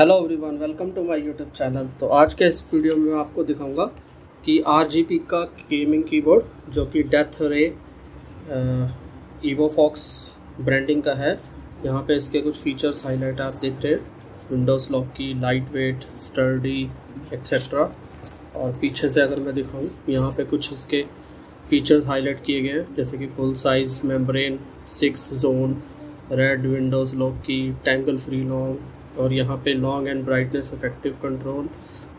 Hello everyone, welcome to my YouTube channel. तो आज के इस वीडियो में मैं आपको दिखाऊंगा कि आरजीपी का गेमिंग कीबोर्ड जो कि डेथरे इवोफॉक्स ब्रांडिंग का है, यहाँ पे इसके कुछ फीचर्स हाईलाइट आप देख रहे हैं। Windows lock key, light weight, sturdy etcetera. और पीछे से अगर मैं दिखाऊँ, यहाँ पे कुछ इसके फीचर्स हाईलाइट किए गए हैं, जैसे कि full size membrane, 6 zone, red windows lock key, tangle free long, और यहाँ पे long and brightness effective control.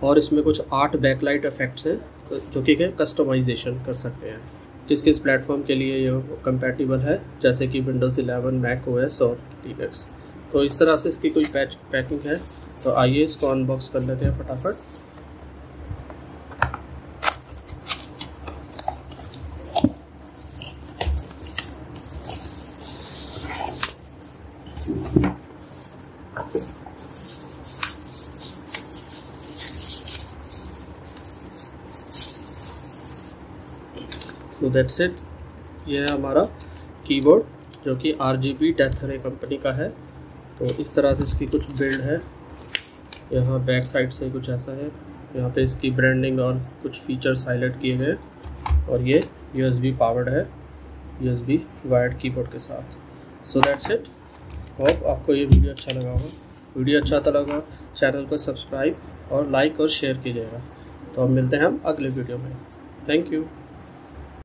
और इसमें कुछ 8 बैकलाइट इफेक्ट्स हैं जो कि कस्टमाइजेशन कर सकते हैं, किस किस प्लेटफॉर्म के लिए ये कंपैटिबल है, जैसे कि विंडोज़ 11, मैक ओ और लिनक्स। तो इस तरह से इसकी कोई पैकिंग है। तो आइए इसको अनबॉक्स कर लेते हैं फटाफट। तो दैट्स इट, ये है हमारा कीबोर्ड जो कि आरजीपी डेथरे कंपनी का है। तो इस तरह से इसकी कुछ बिल्ड है, यहाँ बैक साइड से कुछ ऐसा है, यहाँ पे इसकी ब्रांडिंग और कुछ फीचर्स हाईलाइट किए गए। और ये यूएसबी पावर्ड है, यूएसबी वायर्ड कीबोर्ड के साथ। सो दैट्स इट, होप आपको ये वीडियो अच्छा लगा होगा। वीडियो अच्छा तो लगा, चैनल को सब्सक्राइब और लाइक और शेयर कीजिएगा। तो अब मिलते हैं हम अगले वीडियो में। Thank you.